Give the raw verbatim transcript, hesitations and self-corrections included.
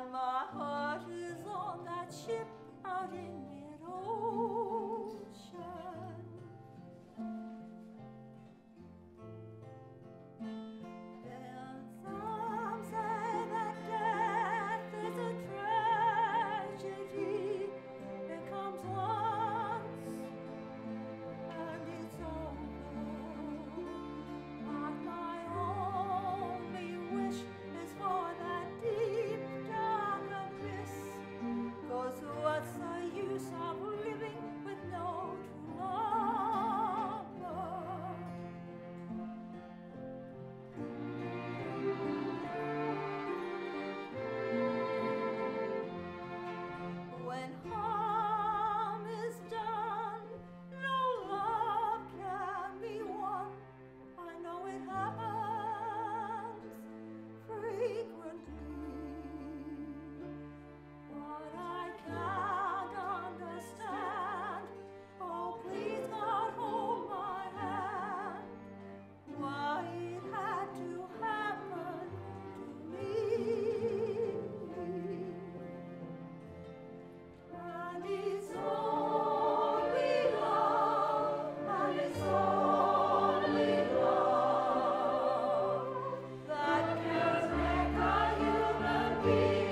and my heart is on that ship out in mid-ocean. And some say that death is a tragedy that comes once and it's over. But my only wish is for that deep dark abyss, 'cause what's the use of living with no true lover? When harm is done, no love can be won. I know it happens frequently. What I can't understand, oh please God, hold my hand, why it had to happen to me. And it's only love, and it's only love that can make a human being